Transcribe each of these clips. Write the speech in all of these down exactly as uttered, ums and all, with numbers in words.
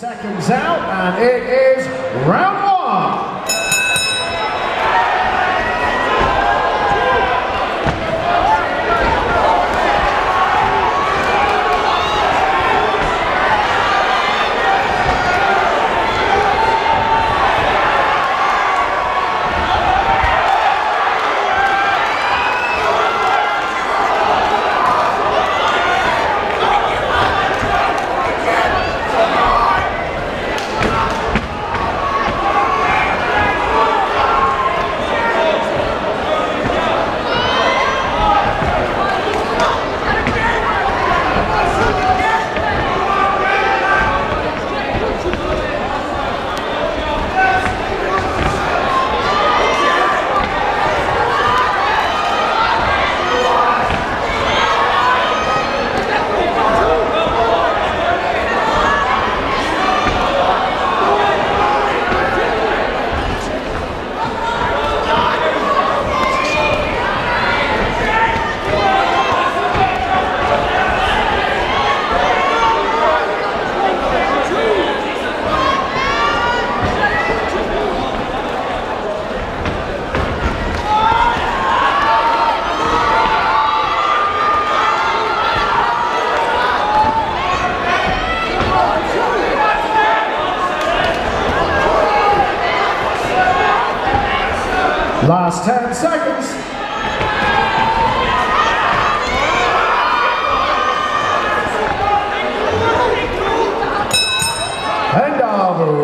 Seconds out, and it is round one. Last ten seconds. End of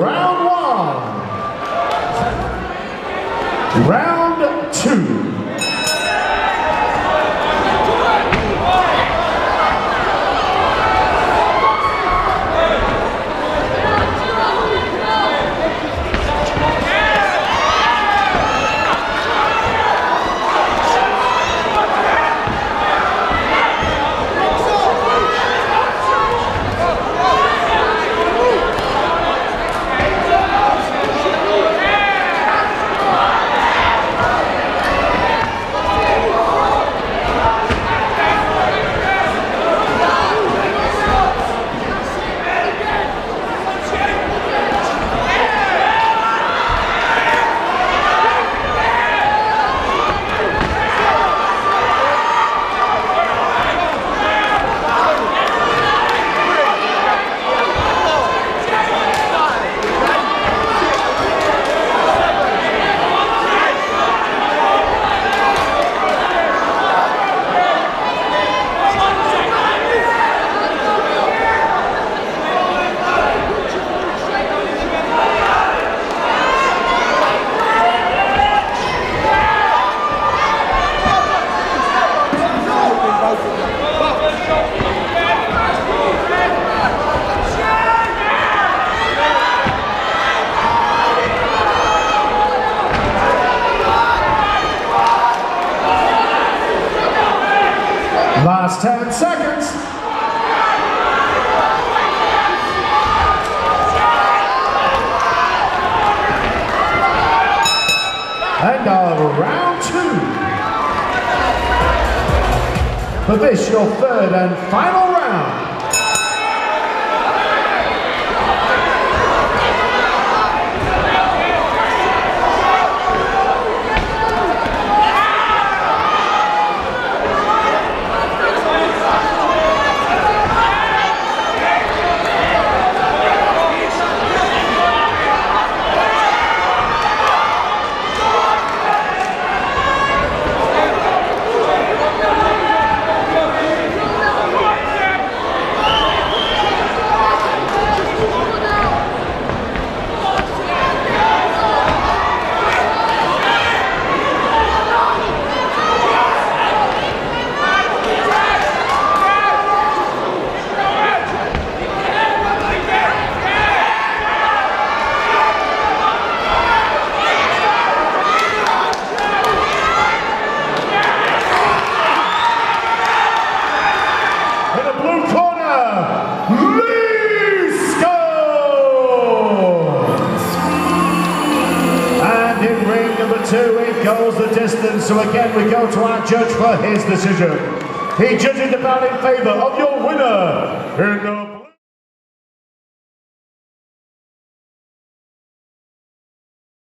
round one. Round two. Last ten seconds. And of round two. For this, your third and final round. Two, it goes the distance, so again we go to our judge for his decision. He judges the bout in favour of your winner.